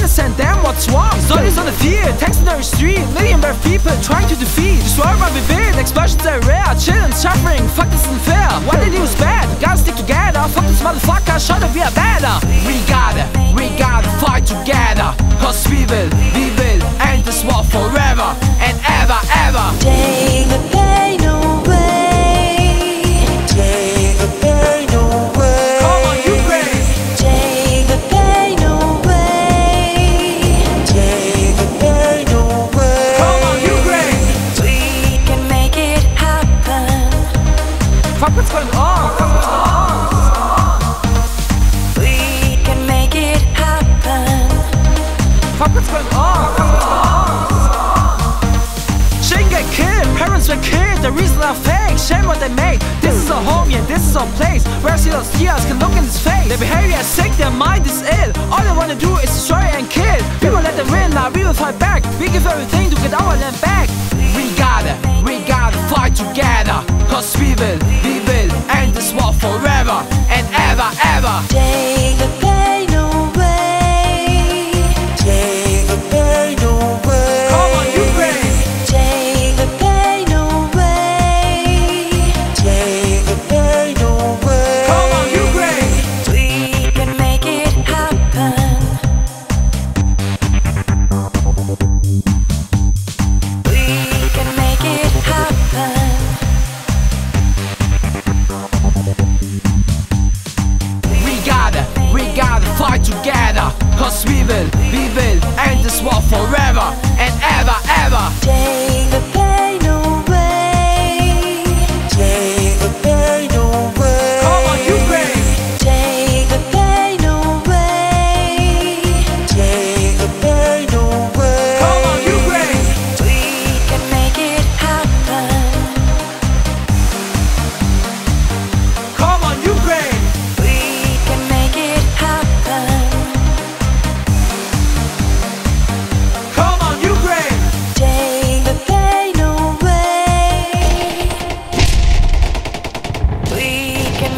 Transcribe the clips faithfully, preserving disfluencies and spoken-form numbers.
innocent, then what's wrong? Studies on the field, text in every street, million bare people trying to defeat. Destroyed by revealed, explosions are rare, children suffering, fuck this isn't fair. What they do is bad, gotta stick together. Fuck this motherfucker, shut up, we are better. We gotta, we gotta fight together, cause we will, we will end this war forever and ever, ever. Take the pain away. The reasons are fake, shame what they make. This is our home, yeah, this is our place, where those tears can look in his face. Their behavior is sick, their mind is ill. All they wanna do is destroy and kill. We will let them win, now we will fight back. We give everything to get our land back. We gotta, we gotta fight together, cause we will, we will end this war forever and ever, ever. Take the pain away. Take the pain away. Come on, you ready?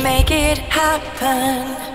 Make it happen.